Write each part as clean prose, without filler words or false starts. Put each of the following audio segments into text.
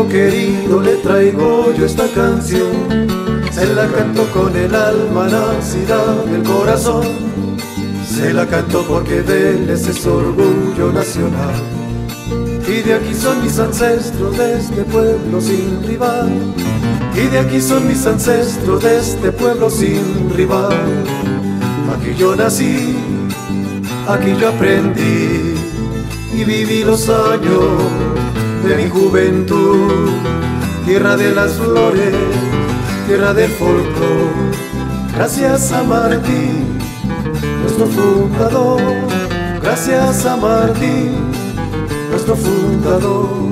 amigo querido, le traigo yo esta canción. Se la canto con el alma nacida del corazón. Se la canto porque Vélez es orgullo nacional. Y de aquí son mis ancestros, de este pueblo sin rival. Y de aquí son mis ancestros, de este pueblo sin rival. Aquí yo nací, aquí yo aprendí y viví los años de mi juventud. Tierra de las flores, tierra del folclor. Gracias a Martín, nuestro fundador. Gracias a Martín, nuestro fundador.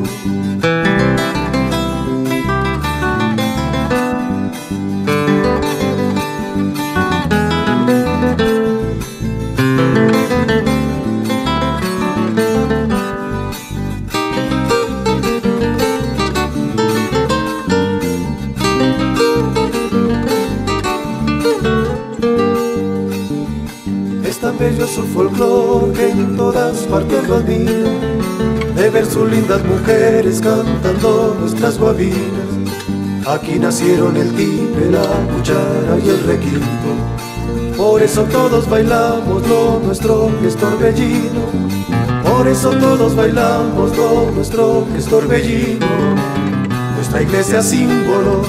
Bello su folclor que en todas partes lo admira, de ver sus lindas mujeres cantando nuestras guabinas. Aquí nacieron el tiple, la cuchara y el requinto. Por eso todos bailamos lo nuestro que es torbellino. Por eso todos bailamos lo nuestro que es torbellino. Nuestra iglesia símbolo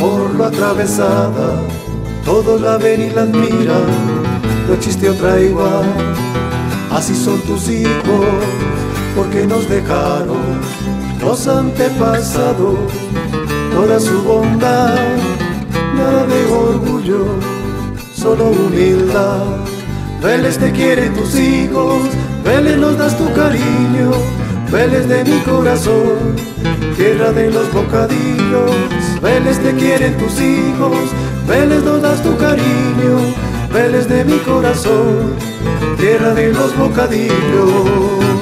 por lo atravesada, todos la ven y la admiran. No existe otra igual. Así son tus hijos, porque nos dejaron los antepasados toda su bondad. Nada de orgullo, solo humildad. Vélez te quiere tus hijos, Vélez nos das tu cariño. Vélez de mi corazón, tierra de los bocadillos. Vélez te quieren tus hijos, Vélez nos das tu cariño. Vélez de mi corazón, tierra de los bocadillos.